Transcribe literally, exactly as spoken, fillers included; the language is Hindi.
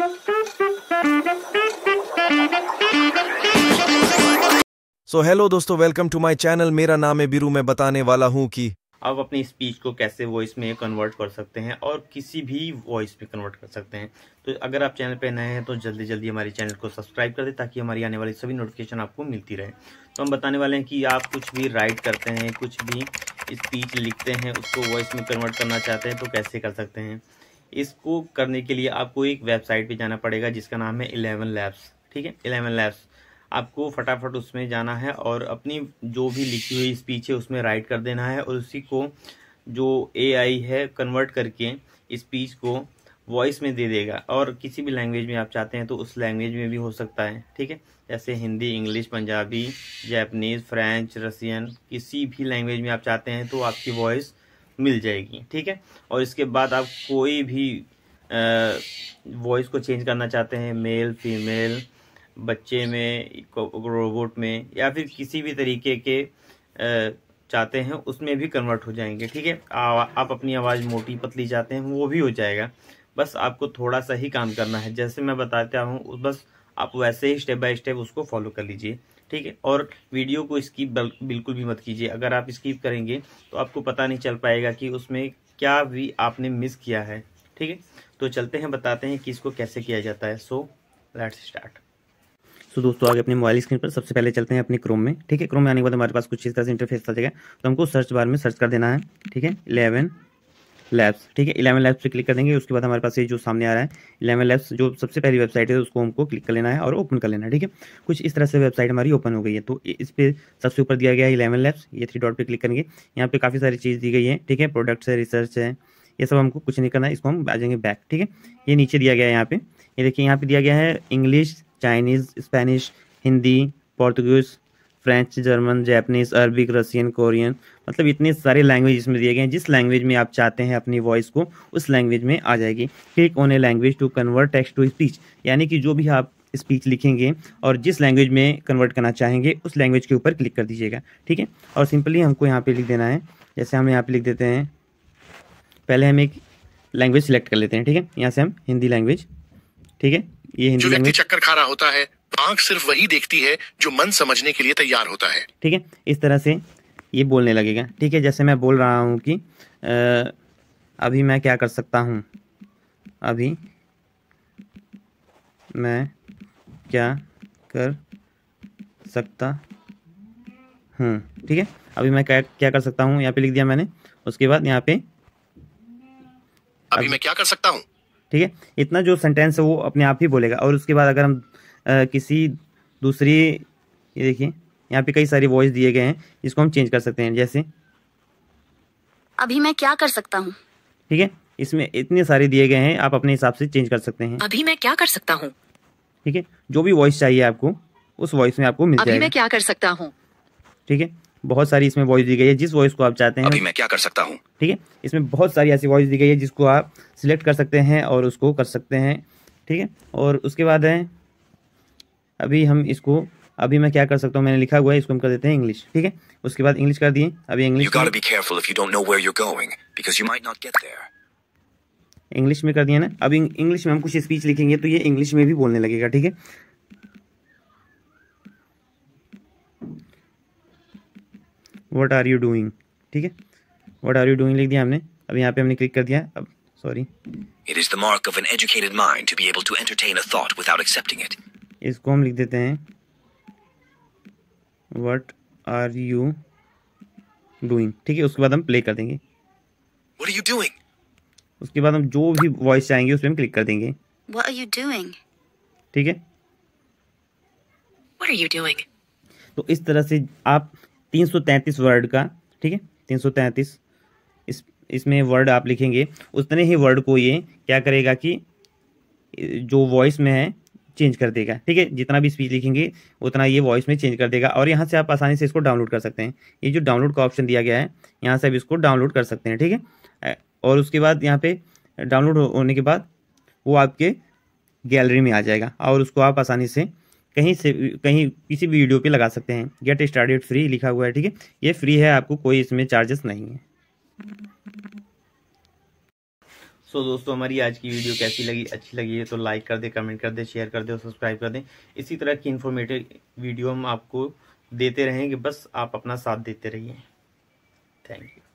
सो so, हेलो दोस्तों, वेलकम टू माय चैनल। मेरा नाम है बीरू। मैं बताने वाला हूं कि आप अपनी स्पीच को कैसे वॉइस में कन्वर्ट कर सकते हैं और किसी भी वॉइस में कन्वर्ट कर सकते हैं। तो अगर आप चैनल पे नए हैं तो जल्दी जल्दी हमारे चैनल को सब्सक्राइब कर दें ताकि हमारी आने वाली सभी नोटिफिकेशन आपको मिलती रहे। तो हम बताने वाले हैं कि आप कुछ भी राइट करते हैं, कुछ भी स्पीच लिखते हैं, उसको वॉइस में कन्वर्ट करना चाहते हैं तो कैसे कर सकते हैं। इसको करने के लिए आपको एक वेबसाइट पे जाना पड़ेगा जिसका नाम है इलेवन लैब्स। ठीक है, इलेवन लैब्स। आपको फटाफट उसमें जाना है और अपनी जो भी लिखी हुई स्पीच है उसमें राइट कर देना है और उसी को जो एआई है कन्वर्ट करके स्पीच को वॉइस में दे देगा। और किसी भी लैंग्वेज में आप चाहते हैं तो उस लैंग्वेज में भी हो सकता है। ठीक है, जैसे Hindi, English, Punjabi, Japanese, French, Russian, किसी भी लैंग्वेज में आप चाहते हैं तो आपकी वॉइस मिल जाएगी। ठीक है, और इसके बाद आप कोई भी वॉइस को चेंज करना चाहते हैं, मेल, फीमेल, बच्चे में, रोबोट में, या फिर किसी भी तरीके के आ, चाहते हैं उसमें भी कन्वर्ट हो जाएंगे। ठीक है, आप अपनी आवाज़ मोटी पतली चाहते हैं वो भी हो जाएगा। बस आपको थोड़ा सा ही काम करना है, जैसे मैं बताता हूँ बस आप वैसे ही स्टेप बाय स्टेप उसको फॉलो कर लीजिए। ठीक है, और वीडियो को स्किप बिल्कुल भी मत कीजिए। अगर आप स्किप करेंगे तो आपको पता नहीं चल पाएगा कि उसमें क्या भी आपने मिस किया है। ठीक है, तो चलते हैं, बताते हैं कि इसको कैसे किया जाता है। So let's start. तो दोस्तों आगे अपने मोबाइल स्क्रीन पर सबसे पहले चलते हैं अपने क्रोम में। ठीक है, क्रोम में आने के बाद हमारे पास कुछ इस तरह से इंटरफेस आ जाएगा। तो हमको सर्च बार में सर्च कर देना है। ठीक है, इलेवन लैब्स। ठीक है, इलेवन लैब्स पे क्लिक कर देंगे। उसके बाद हमारे पास ये जो सामने आ रहा है इलेवन लैब्स जो सबसे पहली वेबसाइट है उसको हमको क्लिक कर लेना है और ओपन कर लेना है। ठीक है, कुछ इस तरह से वेबसाइट हमारी ओपन हो गई है। तो इस पर सबसे ऊपर दिया गया है इलेवन लैब्स, ये थ्री डॉट पर क्लिक करेंगे। यहाँ पे काफ़ी सारी चीज़ दी गई है। ठीक है, प्रोडक्ट्स है, रिसर्च है, ये सब हमको कुछ नहीं करना है। इसको हम आ जाएंगे बैक। ठीक है, ये नीचे दिया गया है, यहाँ पे ये देखिए, यहाँ पे दिया गया है English, Chinese, Spanish, Hindi, Portuguese, French, German, Japanese, Arabic, Russian, Korean, मतलब इतने सारे लैंग्वेज इसमें दिए गए हैं। जिस लैंग्वेज में आप चाहते हैं अपनी वॉइस को उस लैंग्वेज में आ जाएगी। Click on a language to convert text to speech, यानी कि जो भी आप स्पीच लिखेंगे और जिस लैंग्वेज में कन्वर्ट करना चाहेंगे उस लैंग्वेज के ऊपर क्लिक कर दीजिएगा। ठीक है, और सिंपली हमको यहाँ पर लिख देना है, जैसे हम यहाँ पर लिख देते हैं, पहले हम एक लैंग्वेज सिलेक्ट कर लेते हैं। ठीक है, यहाँ से हम हिंदी लैंग्वेज। ठीक है, ये हिंदी लैंग्वेज। चक्कर खा रहा होता है, आंख सिर्फ वही देखती है जो मन समझने के लिए तैयार होता है। ठीक है, इस तरह से ये बोलने लगेगा। ठीक है, जैसे मैं बोल रहा हूँ कि आ, अभी मैं क्या कर सकता हूँ, अभी मैं क्या कर सकता हूँ। ठीक है, अभी मैं क्या क्या कर सकता हूँ यहाँ पे लिख दिया मैंने। उसके बाद यहाँ पे अभी, अभी मैं क्या कर सकता हूँ। ठीक है, इतना जो सेंटेंस है वो अपने आप ही बोलेगा। और उसके बाद अगर हम आ, किसी दूसरी, ये देखिए यहाँ पे कई सारी वॉइस दिए गए हैं, इसको हम चेंज कर सकते हैं, जैसे अभी मैं क्या कर सकता हूँ। ठीक है, इसमें इतने सारे दिए गए हैं, आप अपने हिसाब से चेंज कर सकते हैं। अभी मैं क्या कर सकता हूँ। ठीक है, जो भी वॉइस चाहिए आपको उस वॉइस में आपको मिल जाएगा। अभी मैं क्या कर सकता हूँ। ठीक है, बहुत सारी इसमें वॉइस दी गई है जिस वॉइस को आप चाहते हैं। अभी मैं क्या कर सकता हूँ। ठीक है, इसमें बहुत सारी ऐसी वॉइस दी गई है जिसको आप सिलेक्ट कर सकते हैं और उसको कर सकते हैं। ठीक है, और उसके बाद है अभी हम इसको, अभी मैं क्या कर सकता हूँ मैंने लिखा हुआ है, इसको हम कर देते हैं इंग्लिश। ठीक है, उसके बाद इंग्लिश कर दिए। अभी इंग्लिश इंग्लिश में कर दिया ना। अभी इंग्लिश में हम कुछ स्पीच लिखेंगे तो ये इंग्लिश में भी बोलने लगेगा। ठीक है, व्हाट आर यू डूइंग। ठीक है, व्हाट आर यू डूइंग लिख दिया हमने। अब यहाँ पे हमने क्लिक कर दिया। अब sorry, it is the mark of an educated mind to be able to entertain a thought without accepting it. इसको हम लिख देते हैं व्हाट आर यू डूइंग। ठीक है, उसके बाद हम प्ले कर देंगे। What are you doing. उसके बाद हम जो भी वॉइस चाहेंगे उसमें हम क्लिक कर देंगे। What are you doing. ठीक है, व्हाट आर यू डूइंग। तो इस तरह से आप तीन सौ तैंतीस वर्ड का, ठीक है, तीन सौ तैंतीस इस इसमें वर्ड आप लिखेंगे, उतने ही वर्ड को ये क्या करेगा कि जो वॉइस में है चेंज कर देगा। ठीक है, जितना भी स्पीच लिखेंगे उतना ये वॉइस में चेंज कर देगा। और यहाँ से आप आसानी से इसको डाउनलोड कर सकते हैं। ये जो डाउनलोड का ऑप्शन दिया गया है यहाँ से आप इसको डाउनलोड कर सकते हैं। ठीक है, और उसके बाद यहाँ पर डाउनलोड होने के बाद वो आपके गैलरी में आ जाएगा और उसको आप आसानी से कहीं से कहीं किसी भी वीडियो पे लगा सकते हैं। गेट स्टार्टेड फ्री लिखा हुआ है। ठीक है, ये फ्री है, आपको कोई इसमें चार्जेस नहीं है। सो so, दोस्तों हमारी आज की वीडियो कैसी लगी, अच्छी लगी है तो लाइक कर दे, कमेंट कर दे, शेयर कर दे और सब्सक्राइब कर दें। इसी तरह की इन्फॉर्मेटिव वीडियो हम आपको देते रहेंगे, बस आप अपना साथ देते रहिए। Thank you.